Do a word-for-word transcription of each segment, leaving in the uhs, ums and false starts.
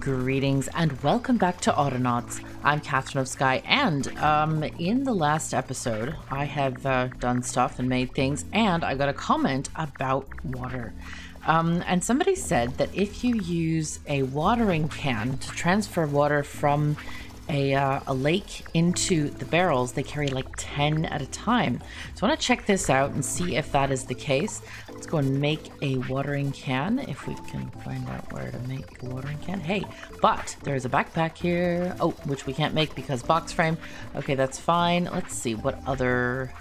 Greetings and welcome back to Autonauts. I'm Katherine of Sky, and um, in the last episode I have uh, done stuff and made things, and I got a comment about water. Um, and somebody said that if you use a watering can to transfer water from a, uh, a lake into the barrels, they carry like ten at a time. So I want to check this out and see if that is the case. Let's go and make a watering can, if we can find out where to make a watering can. Hey, but there's a backpack here. Oh, which we can't make because box frame. Okay, that's fine. Let's see what other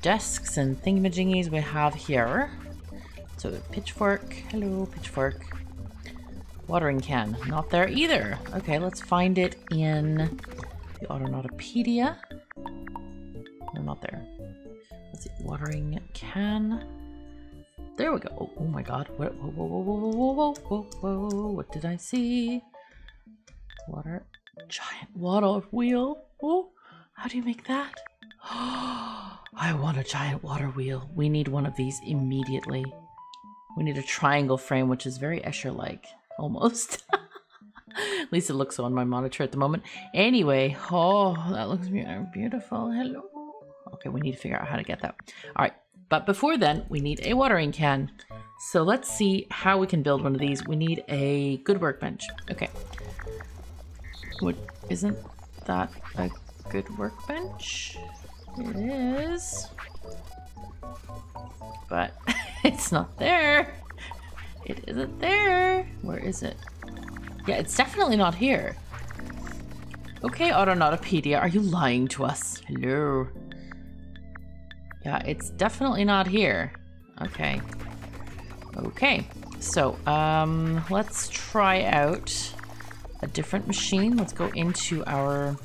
desks and thingamajiggies we have here. So pitchfork, hello, pitchfork. Watering can, not there either. Okay, let's find it in the Autonautopedia. No, not there. Let's see, watering can. There we go. Oh, oh my god. Whoa, whoa, whoa, whoa, whoa, whoa, whoa, whoa. What did I see? Water. Giant water wheel. Oh, how do you make that? I want a giant water wheel. We need one of these immediately. We need a triangle frame, which is very Escher-like. Almost. At least it looks so on my monitor at the moment. Anyway. Oh, that looks beautiful. Hello. Okay, we need to figure out how to get that. All right. But before then, we need a watering can. So let's see how we can build one of these. We need a good workbench. Okay. What, isn't that a good workbench? It is. But it's not there. It isn't there. Where is it? Yeah, it's definitely not here. Okay, Autonautopedia, are you lying to us? Hello. Yeah, it's definitely not here. Okay. Okay. So, um, let's try out a different machine. Let's go into our,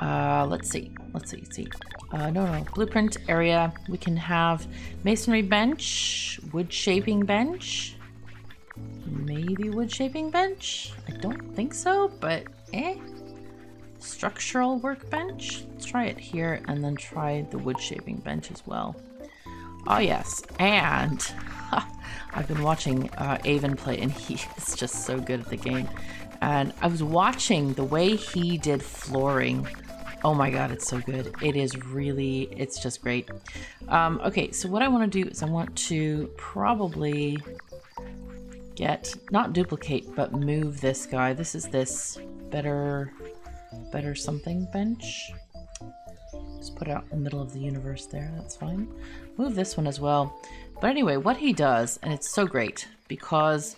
uh, let's see. Let's see, see. Uh, no, no, blueprint area. We can have masonry bench, wood shaping bench, maybe wood shaping bench. I don't think so, but eh. Structural workbench. Let's try it here and then try the wood shaping bench as well. Oh yes, and ha, I've been watching uh, Aven play, and he is just so good at the game. And I was watching the way he did flooring. Oh my god, it's so good. It is really, it's just great. Um, okay, so what I want to do is I want to probably get, not duplicate, but move this guy. This is this better... better something bench. Just put it out in the middle of the universe there, that's fine. Move this one as well. But anyway, what he does, and it's so great, because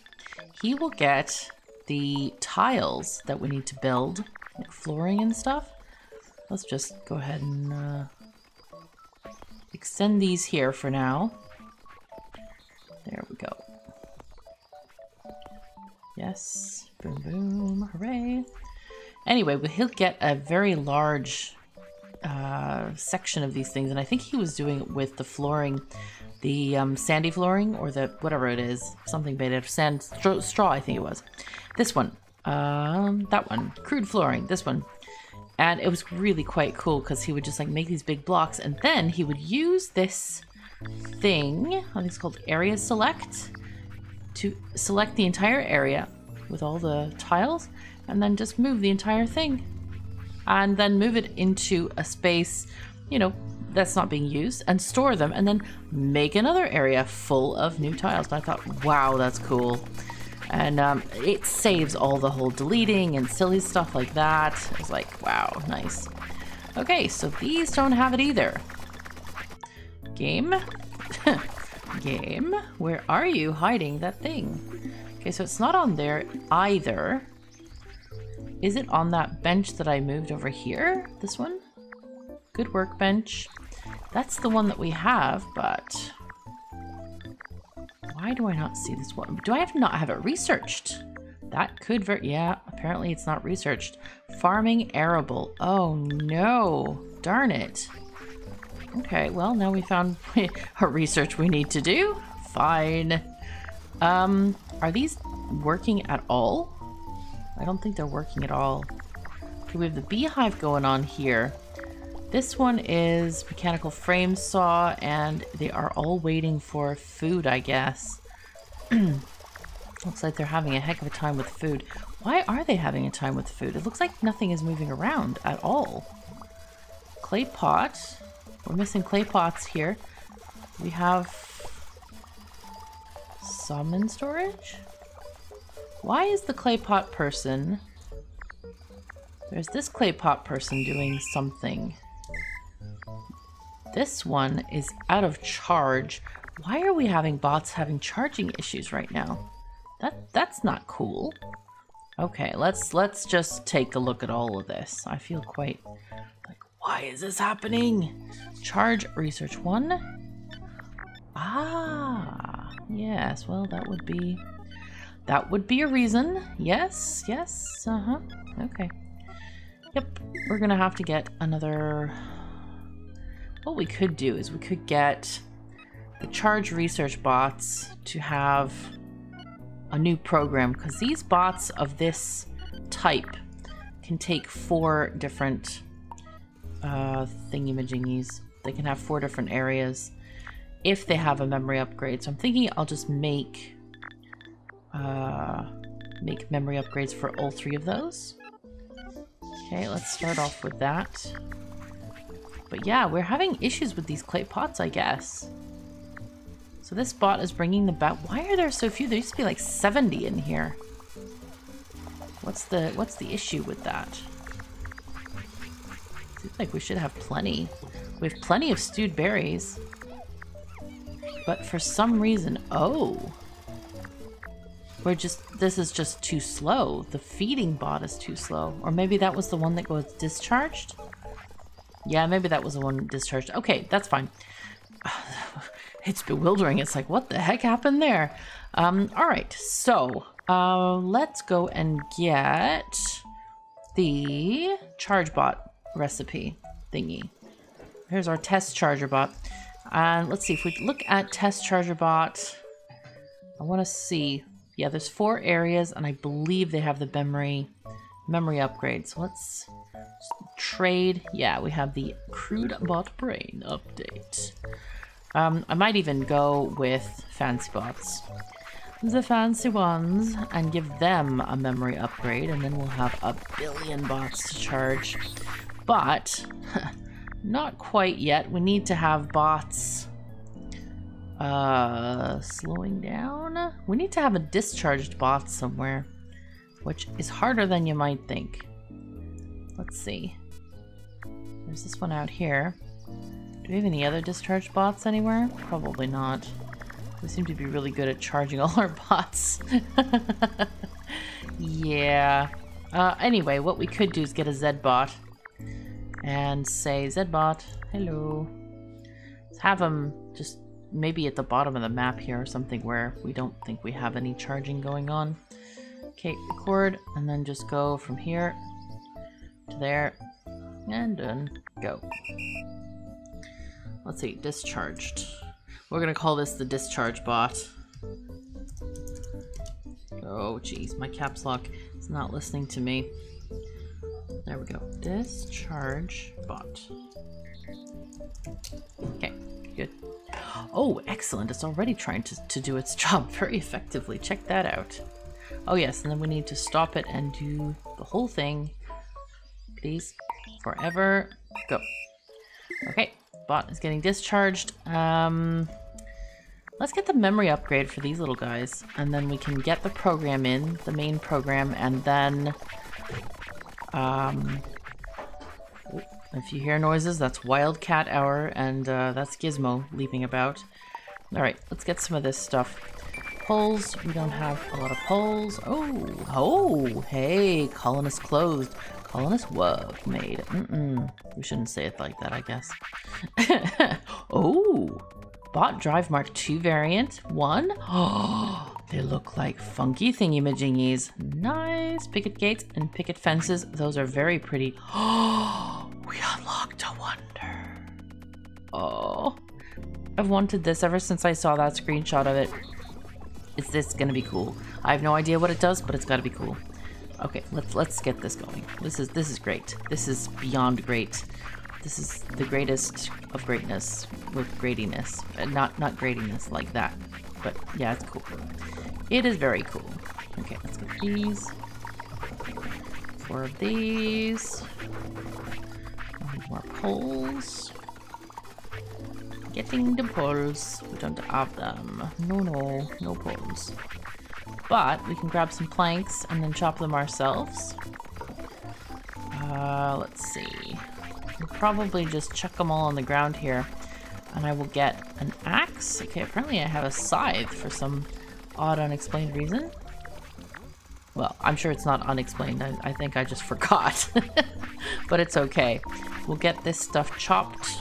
he will get the tiles that we need to build, like flooring and stuff. Let's just go ahead and uh, extend these here for now. There we go. Yes, boom boom, hooray. Anyway, but he'll get a very large uh, section of these things, and I think he was doing it with the flooring, the um, sandy flooring, or the whatever it is, something made out of sand, st straw, I think it was. This one, um, that one, crude flooring, this one. And it was really quite cool because he would just like make these big blocks, and then he would use this thing, I think it's called Area Select, to select the entire area with all the tiles, and then just move the entire thing and then move it into a space, you know, that's not being used, and store them, and then make another area full of new tiles. And I thought, wow, that's cool. And um, it saves all the whole deleting and silly stuff like that. I was like, wow, nice. Okay, so these don't have it either. Game. Game, where are you hiding that thing? Okay, so it's not on there either. Is it on that bench that I moved over here? This one? Good workbench. That's the one that we have, but... why do I not see this one? Do I have not have it researched? That could ver- yeah, apparently it's not researched. Farming arable. Oh no. Darn it. Okay, well, now we found a research we need to do. Fine. Um, are these working at all? I don't think they're working at all. Okay, we have the beehive going on here. This one is mechanical frame saw, and they are all waiting for food, I guess. Looks like they're having a heck of a time with food. Why are they having a time with food? It looks like nothing is moving around at all. Clay pot. We're missing clay pots here. We have some in storage. Why is the clay pot person... There's this clay pot person doing something. This one is out of charge. Why are we having bots having charging issues right now? That that's not cool. Okay, let's let's just take a look at all of this. I feel quite like, why is this happening? Charge research one. Ah, yes. Well, that would be that would be a reason. Yes, yes. Uh-huh. Okay. Yep, we're gonna have to get another... What we could do is we could get the charge research bots to have a new program, because these bots of this type can take four different uh, thingy-majingies. They can have four different areas if they have a memory upgrade. So I'm thinking I'll just make, uh, make memory upgrades for all three of those. Okay, let's start off with that. But yeah, we're having issues with these clay pots, I guess. So this bot is bringing the bat. Why are there so few? There used to be like seventy in here. What's the what's the issue with that? Seems like we should have plenty. We have plenty of stewed berries. But for some reason, oh. We're just, this is just too slow. The feeding bot is too slow. Or maybe that was the one that was discharged? Yeah, maybe that was the one discharged. Okay, that's fine. It's bewildering. It's like, what the heck happened there? Um, all right, so uh, let's go and get the charge bot recipe thingy. Here's our test charger bot. And uh, let's see, if we look at test charger bot, I wanna see. Yeah, there's four areas, and I believe they have the memory memory upgrade. So let's trade. Yeah, we have the crude bot brain update. Um, I might even go with fancy bots, the fancy ones, and give them a memory upgrade, and then we'll have a billion bots to charge. But not quite yet. We need to have bots. Uh, slowing down? We need to have a discharged bot somewhere, which is harder than you might think. Let's see. There's this one out here. Do we have any other discharged bots anywhere? Probably not. We seem to be really good at charging all our bots. Yeah. Uh, anyway, what we could do is get a Z-bot and say, Z-bot, hello. Let's have them just maybe at the bottom of the map here or something where we don't think we have any charging going on. Okay, record, and then just go from here to there, and then go. Let's see, discharged. We're gonna call this the discharge bot. Oh geez, my caps lock is not listening to me. There we go, discharge bot. Okay, good. Oh, excellent. It's already trying to, to do its job very effectively. Check that out. Oh, yes. And then we need to stop it and do the whole thing. Please. Forever. Go. Okay. Bot is getting discharged. Um, let's get the memory upgrade for these little guys. And then we can get the program in, the main program. And then... Um, if you hear noises, that's Wildcat Hour, and uh, that's Gizmo leaping about. Alright, let's get some of this stuff. Poles, we don't have a lot of poles. Oh, oh, hey, colonist closed. Colonist work made. Mm-mm. We shouldn't say it like that, I guess. Oh, Bot Drive Mark two variant, one. Oh, they look like funky thingy-majingies. Nice. Picket gates and picket fences. Those are very pretty. Oh. We unlocked a wonder. Oh, I've wanted this ever since I saw that screenshot of it. Is this gonna be cool? I have no idea what it does, but it's gotta be cool. Okay, let's let's get this going. This is this is great. This is beyond great. This is the greatest of greatness with gradiness, and not not gradiness like that. But yeah, it's cool. It is very cool. Okay, let's get these. Four of these. More poles. Getting the poles. We don't have them. No, no, no poles. But we can grab some planks and then chop them ourselves. Uh, let's see. We'll probably just chuck them all on the ground here. And I will get an axe. Okay, apparently I have a scythe for some odd unexplained reason. Well, I'm sure it's not unexplained. I, I think I just forgot. But it's okay. We'll get this stuff chopped.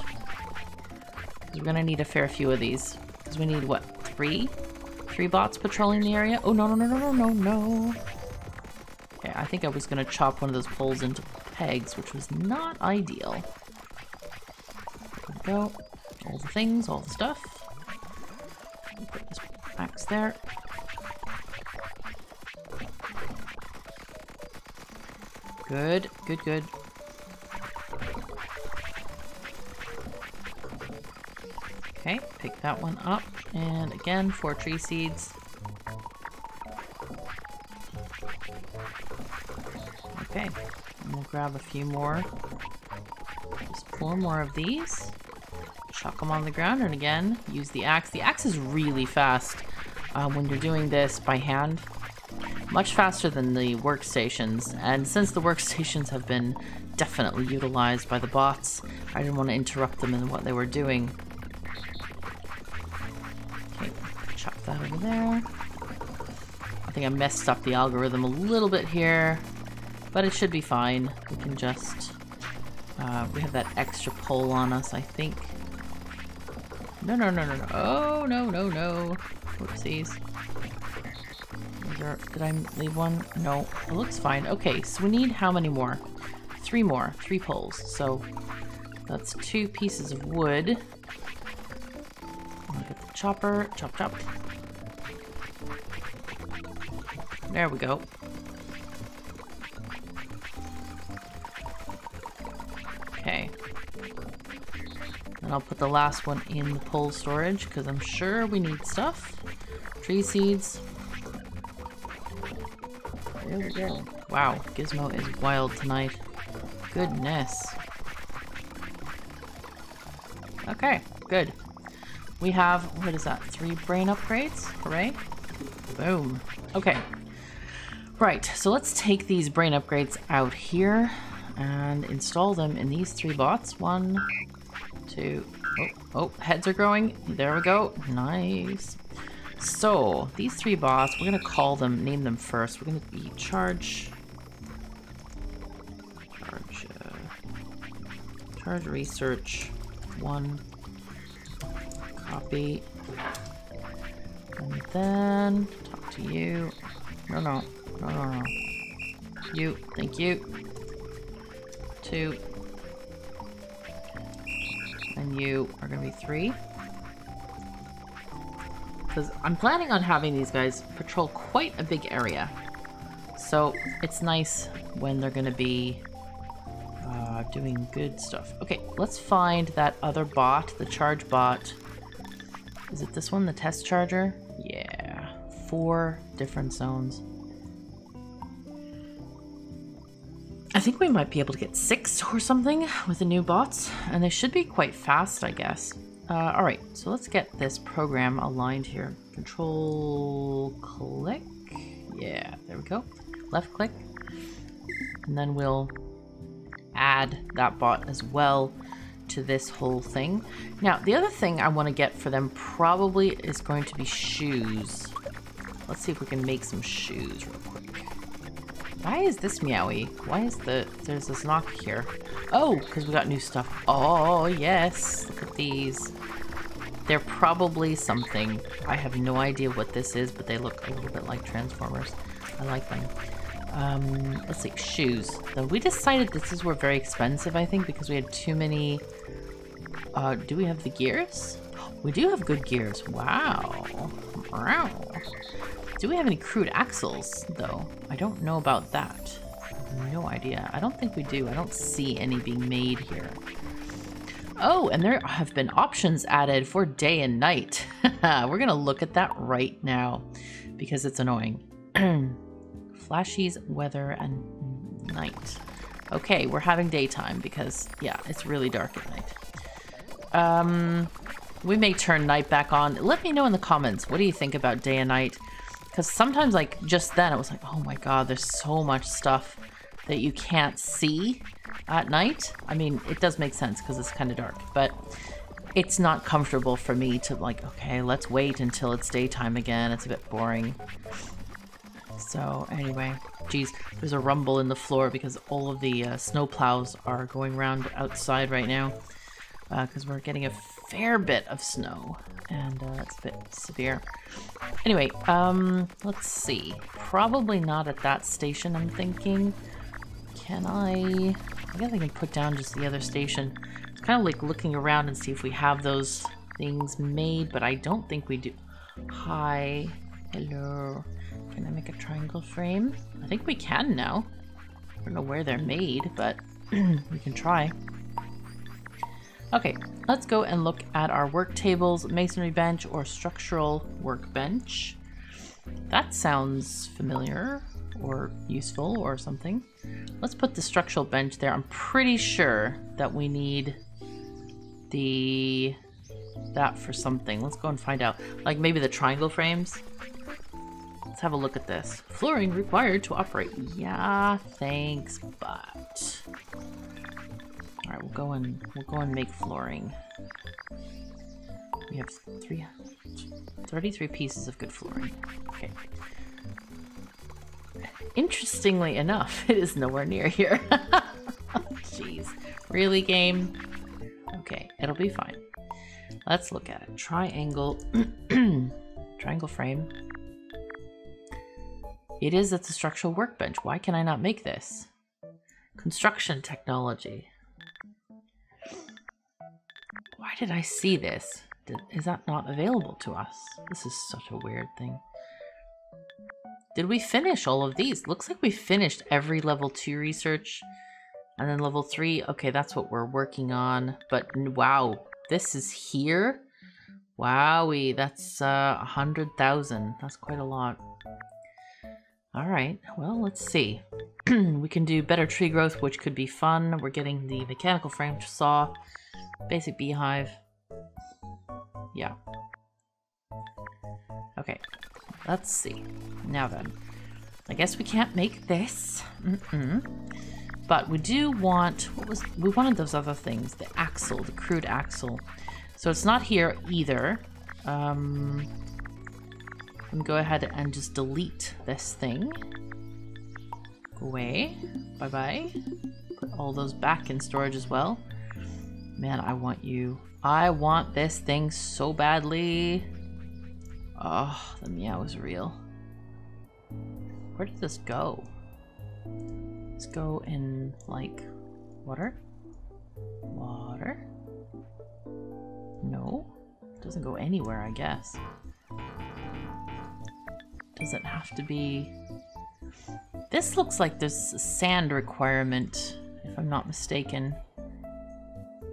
Because we're going to need a fair few of these. Because we need, what, three? Three bots patrolling the area? Oh, no, no, no, no, no, no. Okay, I think I was going to chop one of those poles into pegs, which was not ideal. There we go. All the things, all the stuff. Put this axe there. Good, good, good. Okay, pick that one up. And again, four tree seeds. Okay, and we'll grab a few more. Just four more of these. Chuck them on the ground, and again, use the axe. The axe is really fast uh, when you're doing this by hand. Much faster than the workstations, and since the workstations have been definitely utilized by the bots, I didn't want to interrupt them in what they were doing. Okay, chop that over there. I think I messed up the algorithm a little bit here, but it should be fine. We can just... Uh, we have that extra pole on us, I think. No, no, no, no, no. Oh, no, no, no. Whoopsies. Did I leave one? No. It looks fine. Okay, so we need how many more? Three more. Three poles. So that's two pieces of wood. I'm gonna get the chopper. Chop, chop. There we go. Okay. And I'll put the last one in the pole storage because I'm sure we need stuff. Tree seeds. There we go. Wow, Gizmo is wild tonight. Goodness. Okay, good. We have, what is that, three brain upgrades? Hooray. Boom. Okay. Right, so let's take these brain upgrades out here and install them in these three bots. One, two, oh, oh, heads are growing. There we go. Nice. So, these three bots, we're going to call them, name them first. We're going to be charge, charge, uh, charge research, one, copy, and then talk to you. No, no, no, no, no. You, thank you. Two, and you are going to be three. Because I'm planning on having these guys patrol quite a big area. So it's nice when they're going to be uh, doing good stuff. Okay, let's find that other bot, the charge bot. Is it this one, the test charger? Yeah, four different zones. I think we might be able to get six or something with the new bots, and they should be quite fast, I guess. Uh, Alright, so let's get this program aligned here. Control click. Yeah, there we go. Left click. And then we'll add that bot as well to this whole thing. Now, the other thing I want to get for them probably is going to be shoes. Let's see if we can make some shoes real quick. Why is this meowy? Why is the... There's this knock here. Oh, because we got new stuff. Oh, yes. Look at these. They're probably something. I have no idea what this is, but they look a little bit like Transformers. I like them. Um, let's see. Shoes. So we decided this is were very expensive, I think, because we had too many... Uh, do we have the gears? We do have good gears. Wow. Wow. Do we have any crude axles, though? I don't know about that. No idea. I don't think we do. I don't see any being made here. Oh, and there have been options added for day and night. We're gonna look at that right now because it's annoying. Flashy's weather and night. Okay, we're having daytime because, yeah, it's really dark at night. Um, we may turn night back on. Let me know in the comments, what do you think about day and night? Because sometimes, like, just then, it was like, oh my god, there's so much stuff that you can't see at night. I mean, it does make sense because it's kind of dark, but it's not comfortable for me to, like, okay, let's wait until it's daytime again. It's a bit boring. So, anyway. Geez, there's a rumble in the floor because all of the uh, snow plows are going around outside right now because uh, we're getting a fair bit of snow and uh, it's a bit severe. Anyway, um, let's see. Probably not at that station, I'm thinking. Can I... I guess I can put down just the other station. It's kind of like looking around and see if we have those things made, but I don't think we do. Hi. Hello. Can I make a triangle frame? I think we can now. I don't know where they're made, but we can try. Okay, let's go and look at our work tables, masonry bench or structural workbench. That sounds familiar or useful or something. Let's put the structural bench there. I'm pretty sure that we need the that for something. Let's go and find out. Like maybe the triangle frames. Let's have a look at this. Flooring required to operate. Yeah, thanks, but... All right, we'll go and we'll go and make flooring. We have three, thirty-three pieces of good flooring. Okay. Interestingly enough, it is nowhere near here. Jeez, really, game? Okay, it'll be fine. Let's look at it. Triangle, triangle frame. It is at the structural workbench. Why can I not make this? Construction technology. Why did I see this? Did, is that not available to us? This is such a weird thing. Did we finish all of these? Looks like we finished every level two research and then level three. Okay, that's what we're working on. But wow, this is here? Wowie, that's uh, one hundred thousand. That's quite a lot. All right, well, let's see. We can do better tree growth, which could be fun. We're getting the mechanical frame saw, basic beehive. Yeah. Okay, let's see. Now then, I guess we can't make this. Mm-mm. But we do want, what was, we wanted those other things, the axle, the crude axle. So it's not here either. Um, And go ahead and just delete this thing. Go away. Bye bye. Put all those back in storage as well. Man, I want you. I want this thing so badly. Oh, the meow is real. Where did this go? Let's go in like water. Water. No, it doesn't go anywhere, I guess. Does it have to be... This looks like there's a sand requirement, if I'm not mistaken.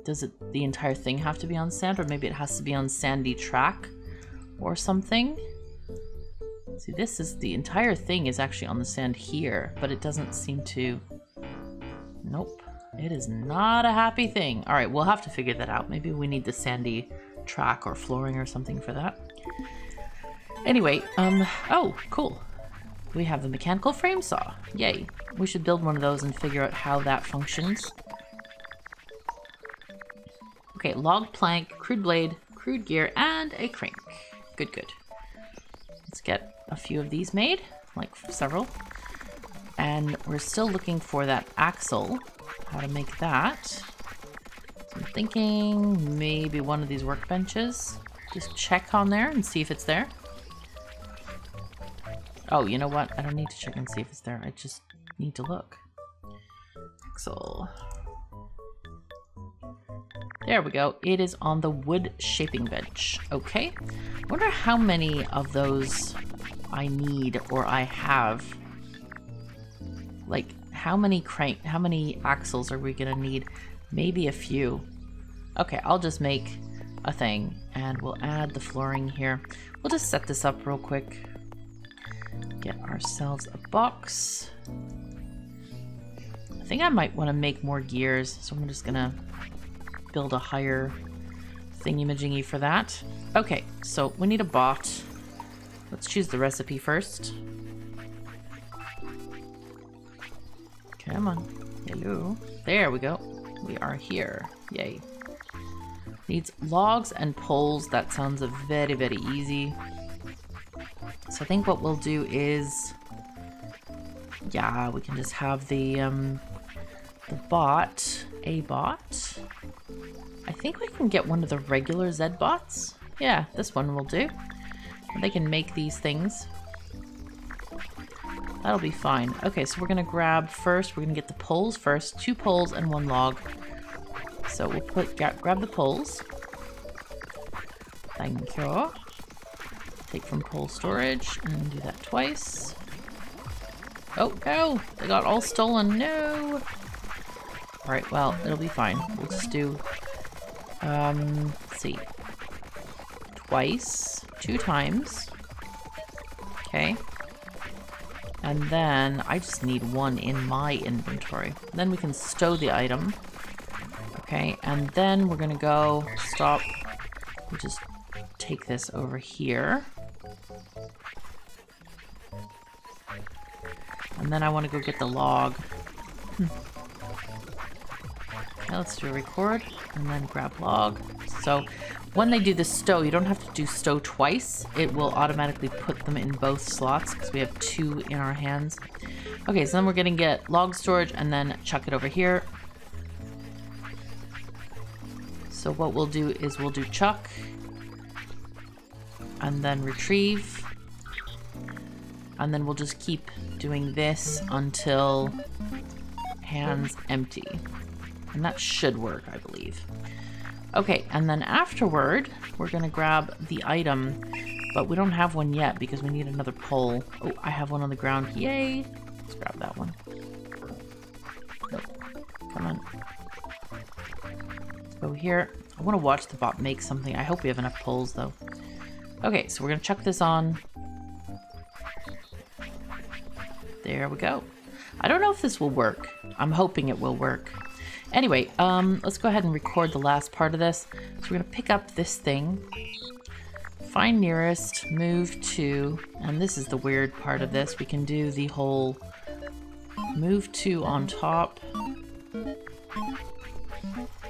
Does it the entire thing have to be on sand? Or maybe it has to be on sandy track or something? See, this is... The entire thing is actually on the sand here, but it doesn't seem to... Nope. It is not a happy thing. All right, we'll have to figure that out. Maybe we need the sandy track or flooring or something for that. Anyway, um, oh, cool. We have the mechanical frame saw. Yay. We should build one of those and figure out how that functions. Okay, log plank, crude blade, crude gear, and a crank. Good, good. Let's get a few of these made, like several. And we're still looking for that axle, how to make that. So I'm thinking maybe one of these workbenches. Just check on there and see if it's there. Oh, you know what? I don't need to check and see if it's there. I just need to look. Axle. There we go. It is on the wood shaping bench. Okay. I wonder how many of those I need or I have. Like, how many crank, how many axles are we gonna need? Maybe a few. Okay, I'll just make a thing and we'll add the flooring here. We'll just set this up real quick. Get ourselves a box. I think I might want to make more gears, so I'm just gonna build a higher thingy-majingy for that. Okay, so we need a bot. Let's choose the recipe first. Come on. Hello. There we go. We are here. Yay. Needs logs and poles. That sounds very, very easy. So I think what we'll do is, yeah, we can just have the, um, the bot, a bot. I think we can get one of the regular Z bots. Yeah, this one will do. They can make these things. That'll be fine. Okay, so we're gonna grab first, we're gonna get the poles first, two poles and one log. So we'll put, get, grab the poles. Thank you. Take from pole storage and do that twice. Oh, no! They got all stolen. No! Alright, well, it'll be fine. We'll just do, um, let's see. Twice. Two times. Okay. And then I just need one in my inventory. Then we can stow the item. Okay, and then we're gonna go stop. We'll just take this over here. And then I want to go get the log. Hmm. Okay, let's do a record and then grab log. So when they do the stow, you don't have to do stow twice. It will automatically put them in both slots because we have two in our hands. Okay, so then we're gonna get log storage and then chuck it over here. So what we'll do is we'll do chuck and then retrieve. And then we'll just keep doing this until hands empty. And that should work, I believe. Okay, and then afterward, we're gonna grab the item, but we don't have one yet because we need another pole. Oh, I have one on the ground, yay! Let's grab that one. Nope. Come on. Let's go here. I wanna watch the bot make something. I hope we have enough poles though. Okay, so we're gonna chuck this on. There we go. I don't know if this will work. I'm hoping it will work. Anyway, um, let's go ahead and record the last part of this. So we're gonna pick up this thing. Find nearest, move to, and this is the weird part of this. We can do the whole move to on top.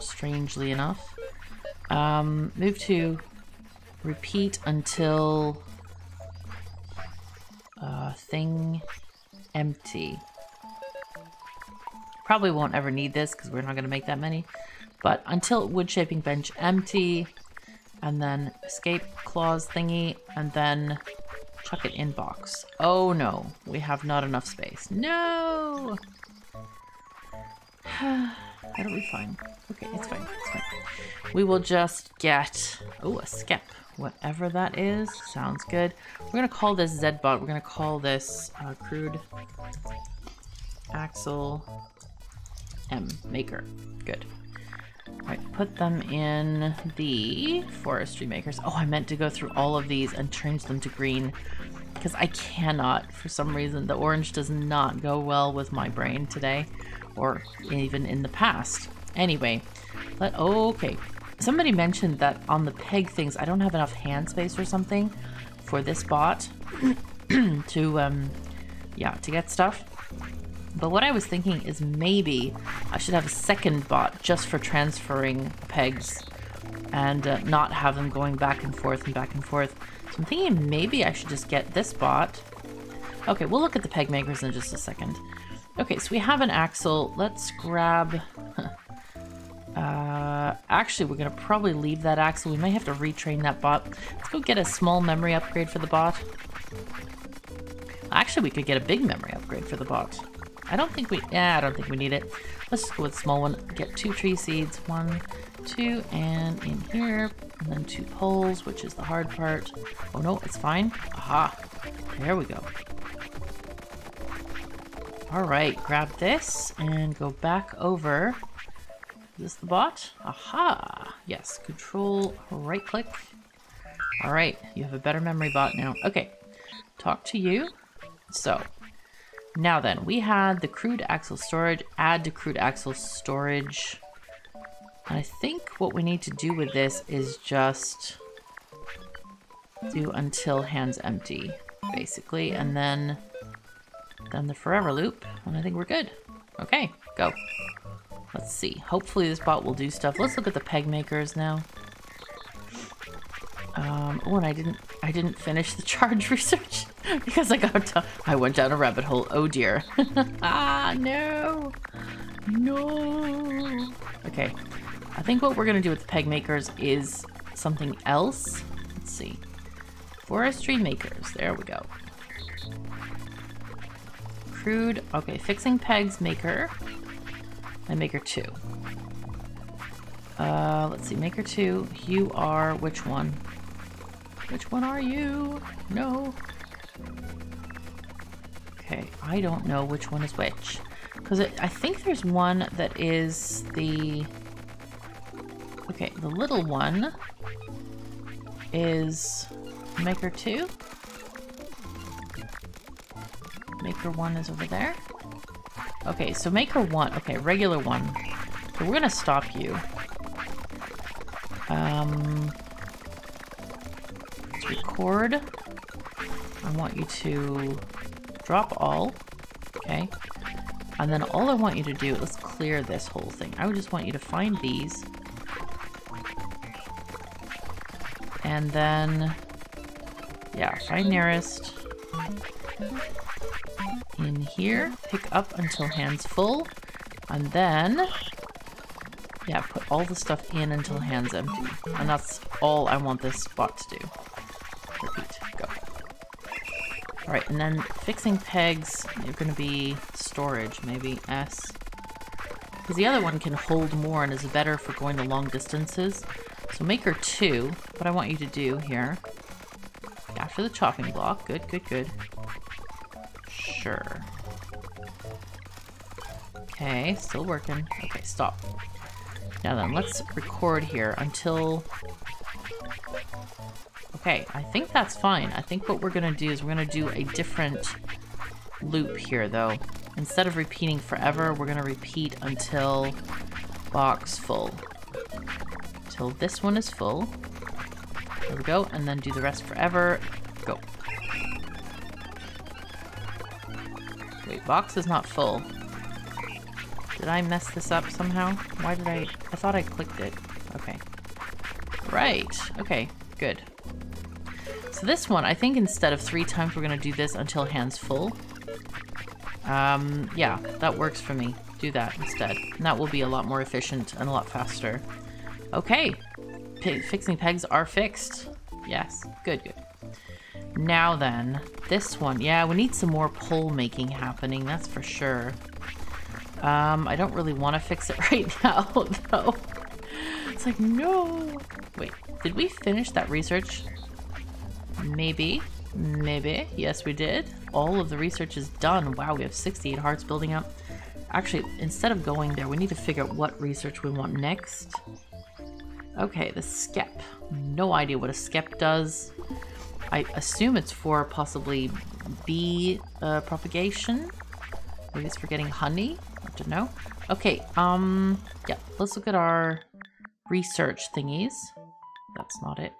Strangely enough. Um, move to, repeat until uh, thing empty. Probably won't ever need this because we're not going to make that many. But until wood shaping bench empty, and then escape clause thingy, and then chuck it in box. Oh no, we have not enough space. No! That'll be fine. Okay, it's fine, it's fine. We will just get, oh, a skep. Whatever that is, sounds good. We're gonna call this Z-Bot. We're gonna call this uh, crude Axel M maker. Good. All right, put them in the forestry makers. Oh, I meant to go through all of these and change them to green because I cannot, for some reason, the orange does not go well with my brain today or even in the past. Anyway, let, okay. Somebody mentioned that on the peg things, I don't have enough hand space or something for this bot to, um, yeah, to get stuff. But what I was thinking is maybe I should have a second bot just for transferring pegs and uh, not have them going back and forth and back and forth. So I'm thinking maybe I should just get this bot. Okay, we'll look at the peg makers in just a second. Okay, so we have an axle. Let's grab... Uh, actually, we're going to probably leave that axle. We might have to retrain that bot. Let's go get a small memory upgrade for the bot. Actually, we could get a big memory upgrade for the bot. I don't think we... Yeah, I don't think we need it. Let's just go with a small one. Get two tree seeds. One, two, and in here. And then two poles, which is the hard part. Oh, no, it's fine. Aha. There we go. All right, grab this and go back over... Is this the bot? Aha! Yes, control right click. All right, you have a better memory bot now. Okay, talk to you. So now then, we had the crude axle storage, add to crude axle storage. And I think what we need to do with this is just do until hands empty, basically. And then, then the forever loop, and I think we're good. Okay, go. Let's see. Hopefully this bot will do stuff. Let's look at the peg makers now. Um, oh, and I didn't, I didn't finish the charge research because I got, to, I went down a rabbit hole. Oh dear. Ah, no, no. Okay. I think what we're going to do with the peg makers is something else. Let's see. Forestry makers. There we go. Crude. Okay. Fixing pegs maker and maker two. Uh, let's see. Maker two. You are which one? Which one are you? No. Okay, I don't know which one is which. Because I think there's one that is the... Okay, the little one is Maker two. Maker one is over there. Okay, so Maker one. Okay, regular one. So we're going to stop you. Um... Record. I want you to drop all. Okay. And then all I want you to do, let's clear this whole thing. I would just want you to find these. And then, yeah, find nearest. In here, pick up until hands full. And then, yeah, put all the stuff in until hands empty. And that's all I want this spot to do. Repeat, go. Alright, and then fixing pegs, they're going to be storage, maybe S. Because the other one can hold more and is better for going the long distances. So maker two, what I want you to do here, after the chopping block, good, good, good. Sure. Okay, still working. Okay, stop. Now then, let's record here until... Okay, I think that's fine. I think what we're gonna do is we're gonna do a different loop here, though. Instead of repeating forever, we're gonna repeat until box full. Till this one is full. There we go, and then do the rest forever. Go. Wait, box is not full. Did I mess this up somehow? Why did I... I thought I clicked it. Okay. Right. Okay, good. So this one, I think instead of three times, we're going to do this until hands full. Um, yeah, that works for me. Do that instead. And that will be a lot more efficient and a lot faster. Okay. P- fixing pegs are fixed. Yes. Good, good. Now then, this one. Yeah, we need some more pole making happening. That's for sure. Um, I don't really want to fix it right now, though. It's like, no. Wait, did we finish that research? Maybe. Maybe. Yes, we did. All of the research is done. Wow, we have sixty-eight hearts building up. Actually, instead of going there, we need to figure out what research we want next. Okay, the skep. No idea what a skep does. I assume it's for possibly bee uh, propagation. Maybe it's for getting honey. I don't know. Okay, um, yeah. Let's look at our research thingies. That's not it.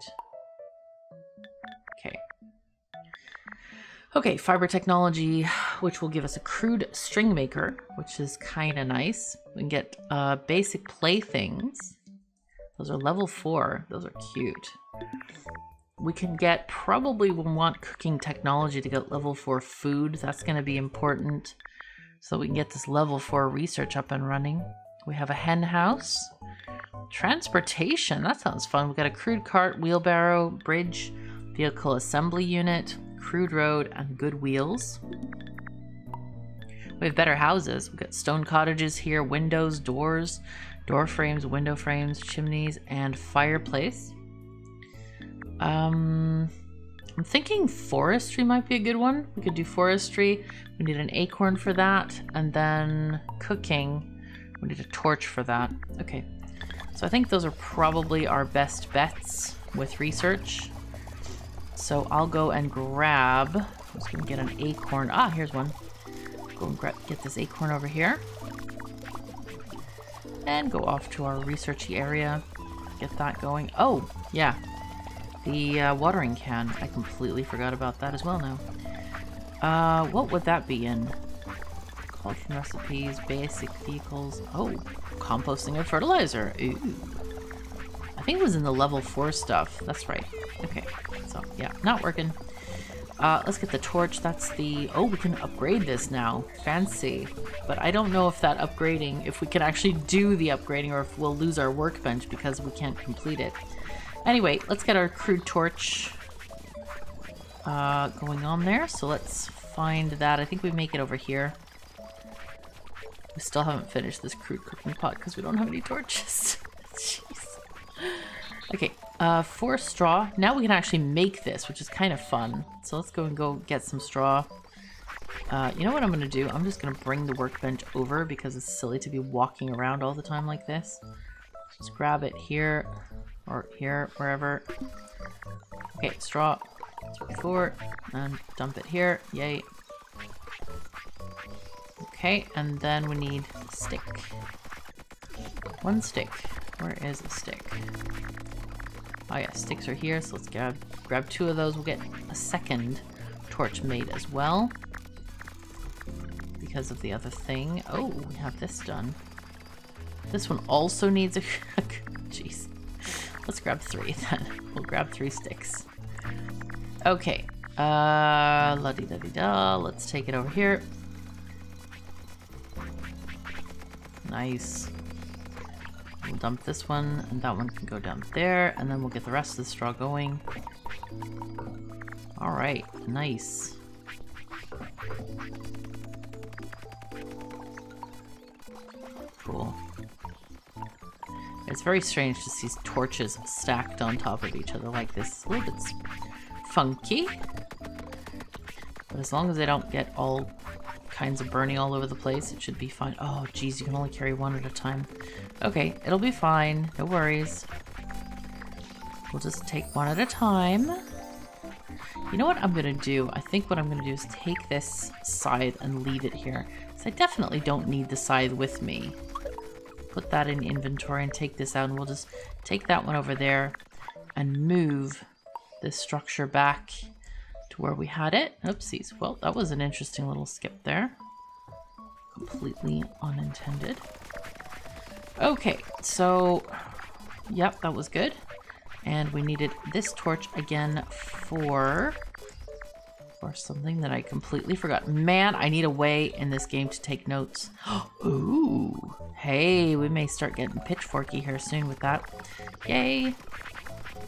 Okay, fiber technology, which will give us a crude string maker, which is kind of nice. We can get uh, basic playthings. Those are level four. Those are cute. We can get, probably we'll want cooking technology to get level four food. That's going to be important. So we can get this level four research up and running. We have a hen house. Transportation, that sounds fun. We've got a crude cart, wheelbarrow, bridge, vehicle assembly unit, crude road, and good wheels. We have better houses. We've got stone cottages here, windows, doors, door frames, window frames, chimneys, and fireplace. Um, I'm thinking forestry might be a good one. We could do forestry. We need an acorn for that, and then cooking. We need a torch for that. Okay, So I think those are probably our best bets with research. So I'll go and grab, I'm just gonna get an acorn. Ah, here's one. Go and grab, get this acorn over here. And go off to our researchy area. Get that going. Oh, yeah. The uh, watering can. I completely forgot about that as well now. Uh, what would that be in? Culture recipes, basic vehicles. Oh, composting of fertilizer. Ooh. I think it was in the level four stuff. That's right. Okay. So, yeah, not working. Uh, let's get the torch. That's the... Oh, we can upgrade this now. Fancy. But I don't know if that upgrading, if we can actually do the upgrading, or if we'll lose our workbench because we can't complete it. Anyway, let's get our crude torch uh, going on there. So let's find that. I think we make it over here. We still haven't finished this crude cooking pot because we don't have any torches. Jeez. Okay. Uh, four straw. Now we can actually make this, which is kind of fun. So let's go and go get some straw. Uh, you know what I'm going to do? I'm just going to bring the workbench over because it's silly to be walking around all the time like this. Just grab it here or here, wherever. Okay, straw. Four. And dump it here. Yay. Okay, and then we need a stick. One stick. Where is a stick? Oh yeah, sticks are here, so let's grab, grab two of those. We'll get a second torch made as well. Because of the other thing. Oh, we have this done. This one also needs a... Jeez. Let's grab three then. We'll grab three sticks. Okay. Uh, la-di-da-di-da. Let's take it over here. Nice. We'll dump this one, and that one can go down there, and then we'll get the rest of the straw going. Alright, nice. Cool. It's very strange to see torches stacked on top of each other like this. A little bit funky. But as long as they don't get all kinds of burning all over the place, it should be fine. Oh, geez, you can only carry one at a time. Okay, it'll be fine. No worries. We'll just take one at a time. You know what I'm gonna do? I think what I'm gonna do is take this scythe and leave it here. Because I definitely don't need the scythe with me. Put that in inventory and take this out, and we'll just take that one over there and move this structure back to where we had it. Oopsies. Well, that was an interesting little skip there. Completely unintended. Okay, so, yep, that was good. And we needed this torch again for, for something that I completely forgot. Man, I need a way in this game to take notes. Ooh, hey, we may start getting pitchforky here soon with that. Yay.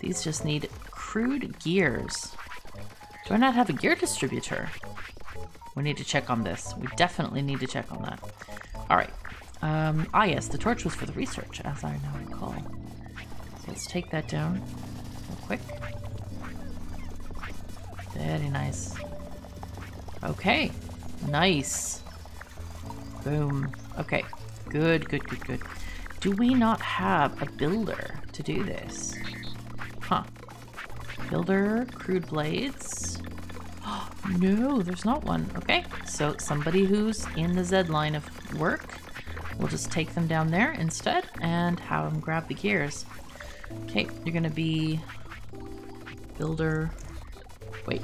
These just need crude gears. Do I not have a gear distributor? We need to check on this. We definitely need to check on that. All right. Um, ah, yes, the torch was for the research, as I now recall. So let's take that down real quick. Very nice. Okay. Nice. Boom. Okay. Good, good, good, good. Do we not have a builder to do this? Huh. Builder, crude blades. Oh, no, there's not one. Okay, so somebody who's in the Z line of work, we'll just take them down there instead and have them grab the gears. Okay, you're gonna be builder. Wait.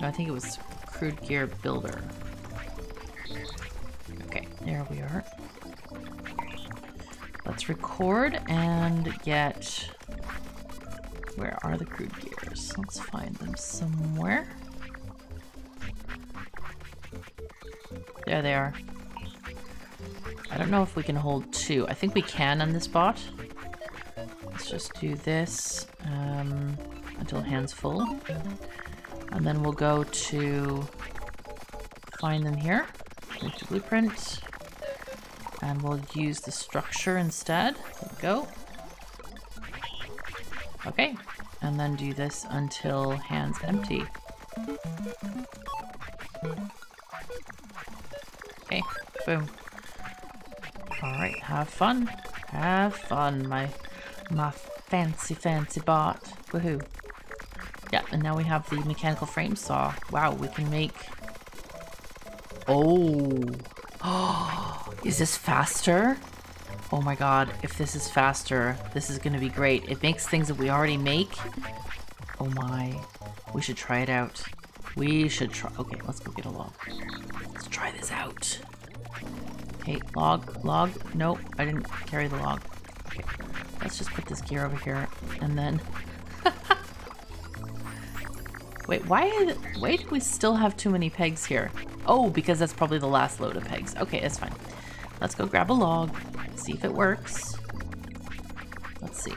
No, I think it was crude gear builder. Okay, there we are. Let's record and get... Where are the crude gears? Let's find them somewhere. There they are. I don't know if we can hold two. I think we can on this bot. Let's just do this um, until hands full. And then we'll go to find them here. Go to blueprint. And we'll use the structure instead. There we go. Okay. And then do this until hands empty. Okay. Boom. Alright, have fun. Have fun, my my fancy, fancy bot. Woohoo. Yeah, and now we have the mechanical frame saw. Wow, we can make... Oh! Oh! Is this faster? Oh my god, if this is faster, this is gonna be great. It makes things that we already make. Oh my. We should try it out. We should try... Okay, let's go get a log. Let's try this out. Okay, log, log. Nope, I didn't carry the log. Okay, let's just put this gear over here, and then... Wait, why did, why did we still have too many pegs here? Oh, because that's probably the last load of pegs. Okay, that's fine. Let's go grab a log, see if it works. Let's see.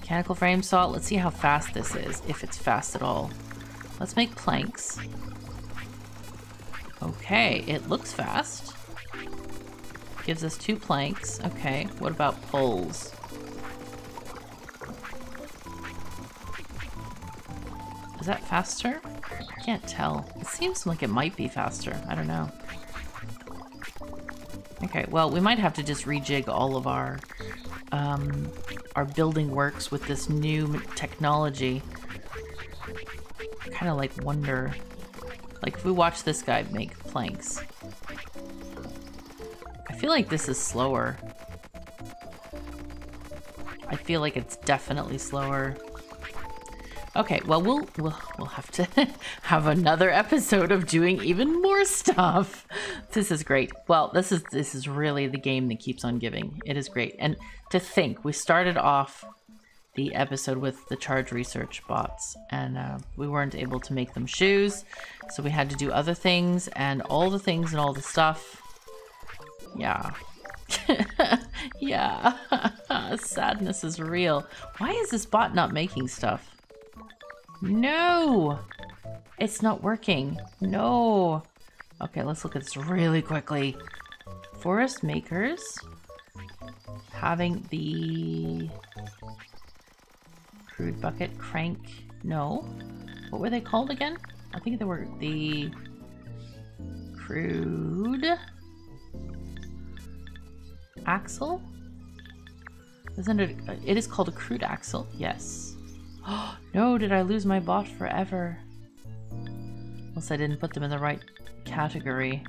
Mechanical frame saw. Let's see how fast this is, if it's fast at all. Let's make planks. Okay, it looks fast. Gives us two planks. Okay, what about poles? Is that faster? I can't tell. It seems like it might be faster. I don't know. Okay, well, we might have to just rejig all of our um, our building works with this new technology. I kind of like wonder, like if we watch this guy make planks. I feel like this is slower. I feel like it's definitely slower. Okay, well, we'll we'll we'll have to have another episode of doing even more stuff. This is great. Well, this is this is really the game that keeps on giving. It is great. And to think, we started off the episode with the charge research bots, and uh, we weren't able to make them shoes, so we had to do other things and all the things and all the stuff. Yeah. Yeah. Sadness is real. Why is this bot not making stuff? No! It's not working. No! Okay, let's look at this really quickly. Forest makers. Having the... crude bucket, crank... No. What were they called again? I think they were the... crude... axle? Isn't it... It is called a crude axle, yes. Oh, no, did I lose my bot forever? Unless I didn't put them in the right category.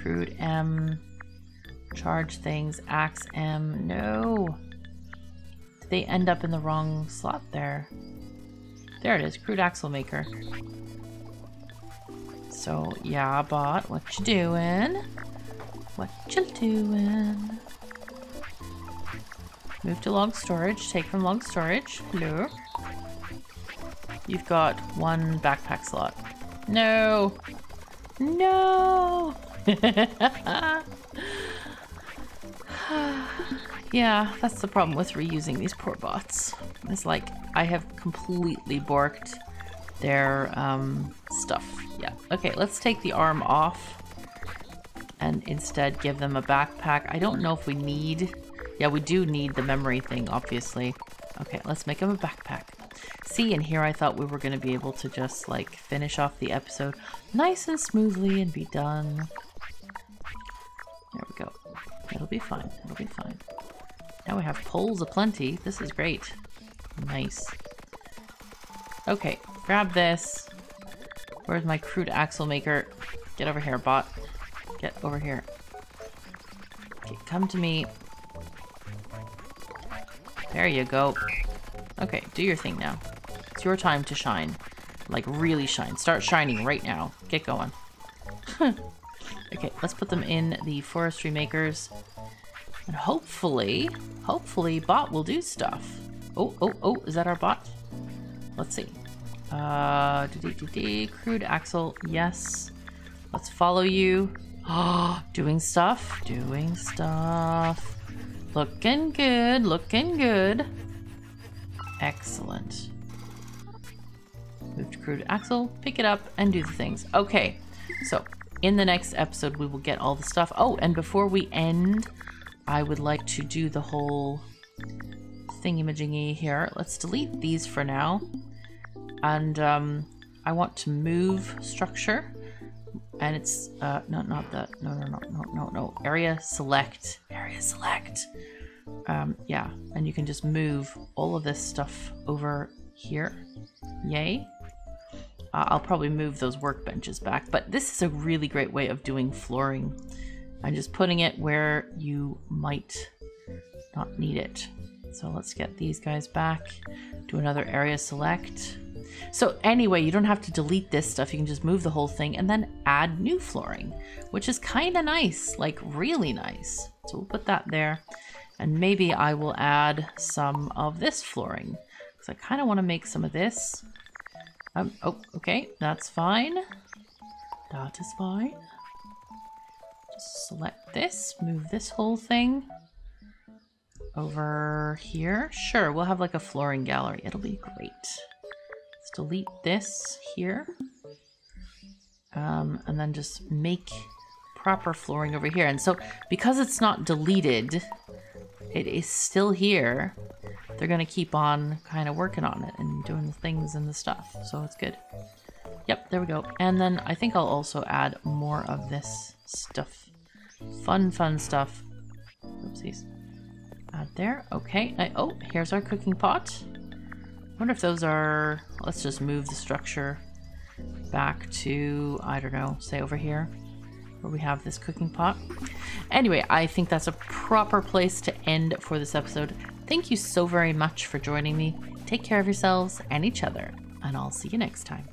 Crude M. Charge things. Axe M. No. Did they end up in the wrong slot there? There it is. Crude axle maker. So, yeah, bot. What you doing? What you doing? Move to log storage. Take from log storage. Hello. You've got one backpack slot. No. No. Yeah, that's the problem with reusing these poor bots. It's like I have completely borked their um, stuff. Yeah. Okay, let's take the arm off and instead give them a backpack. I don't know if we need... Yeah, we do need the memory thing, obviously. Okay, let's make him a backpack. See, and here I thought we were going to be able to just, like, finish off the episode nice and smoothly and be done. There we go. It'll be fine. It'll be fine. Now we have poles aplenty. This is great. Nice. Okay, grab this. Where's my crude axle maker? Get over here, bot. Get over here. Okay, come to me. There you go. Okay, do your thing now. It's your time to shine. Like, really shine. Start shining right now. Get going. Okay, let's put them in the forestry makers. And hopefully, hopefully, bot will do stuff. Oh, oh, oh, is that our bot? Let's see. Uh, dee-dee-dee-dee, crude axle, yes. Let's follow you. Oh, doing stuff, doing stuff. Looking good, looking good. Excellent. Move to crude axle, pick it up, and do the things. Okay, so in the next episode, we will get all the stuff. Oh, and before we end, I would like to do the whole thingy-majingy here. Let's delete these for now. And um, I want to move structure. And it's, uh, no, not that. No, no, no, no, no, no. Area Select. Area Select. Um, yeah. And you can just move all of this stuff over here. Yay. Uh, I'll probably move those workbenches back. But this is a really great way of doing flooring. And just putting it where you might not need it. So let's get these guys back. Do another Area Select. So anyway, you don't have to delete this stuff. You can just move the whole thing and then add new flooring, which is kind of nice, like really nice. So we'll put that there, and maybe I will add some of this flooring because I kind of want to make some of this. Um, oh, okay, that's fine. That is fine. Just select this, move this whole thing over here. Sure, we'll have like a flooring gallery. It'll be great. Delete this here, um, and then just make proper flooring over here. And so because it's not deleted, it is still here. They're going to keep on kind of working on it and doing the things and the stuff. So it's good. Yep, there we go. And then I think I'll also add more of this stuff. Fun, fun stuff. Oopsies. Add there. Okay. I, oh, here's our cooking pot. I wonder if those are, let's just move the structure back to, I don't know, say over here where we have this cooking pot. Anyway, I think that's a proper place to end for this episode. Thank you so very much for joining me. Take care of yourselves and each other, and I'll see you next time.